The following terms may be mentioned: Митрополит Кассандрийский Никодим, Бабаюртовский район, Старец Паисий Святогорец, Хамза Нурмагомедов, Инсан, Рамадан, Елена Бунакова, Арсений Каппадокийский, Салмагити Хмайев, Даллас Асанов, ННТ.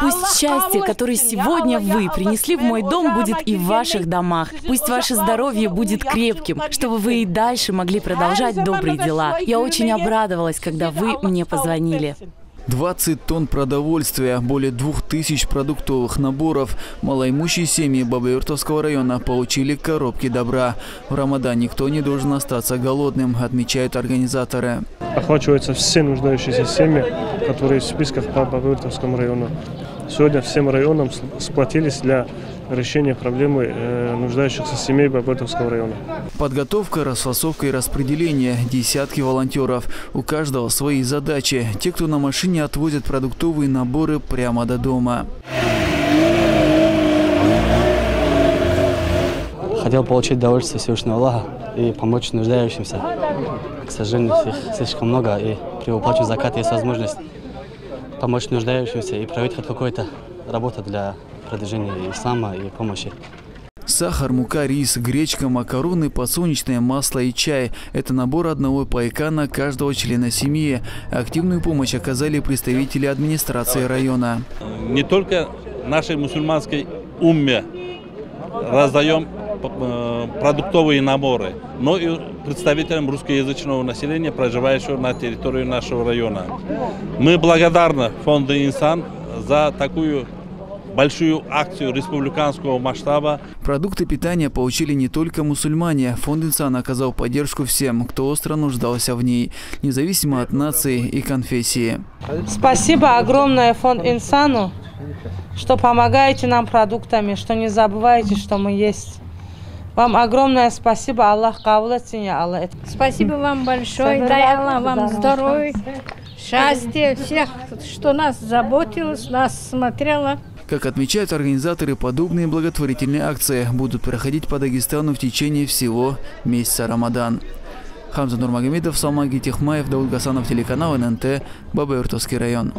Пусть счастье, которое сегодня вы принесли в мой дом, будет и в ваших домах. Пусть ваше здоровье будет крепким, чтобы вы и дальше могли продолжать добрые дела. Я очень обрадовалась, когда вы мне позвонили. 20 тонн продовольствия, более 2000 продуктовых наборов. Малоимущие семьи Бабаюртовского района получили коробки добра. В Рамадан никто не должен остаться голодным, отмечают организаторы. Охвачиваются все нуждающиеся семьи, которые в списках по Бабаюртовскому району. Сегодня всем районам сплотились для решения проблемы нуждающихся семей Бабаюртовского района. Подготовка, расфасовка и распределение. Десятки волонтеров. У каждого свои задачи. Те, кто на машине, отвозят продуктовые наборы прямо до дома. Хотел получить удовольствие Всевышнего Аллаха и помочь нуждающимся. К сожалению, их слишком много, и при уплате заката есть возможность помочь нуждающимся и провести хоть какую-то работу для продвижения ислама и помощи. Сахар, мука, рис, гречка, макароны, подсолнечное масло и чай – это набор одного пайка на каждого члена семьи. Активную помощь оказали представители администрации района. Не только нашей мусульманской умме раздаем продуктовые наборы, но и представителям русскоязычного населения, проживающего на территории нашего района. Мы благодарны фонду «Инсан» за такую большую акцию республиканского масштаба. Продукты питания получили не только мусульмане. Фонд «Инсан» оказал поддержку всем, кто остро нуждался в ней, независимо от нации и конфессии. Спасибо огромное фонду «Инсану», что помогаете нам продуктами, что не забываете, что мы есть. Вам огромное спасибо, Аллах кавлатиня, Аллах. Спасибо вам большое, дай Аллах вам здоровья, счастья, всех, что нас заботилось, нас смотрело. Как отмечают организаторы, подобные благотворительные акции будут проходить по Дагестану в течение всего месяца Рамадан. Хамза Нурмагомедов, Салмагити Хмайев, Даллас Асанов, телеканал ННТ, Бабаюртовский район.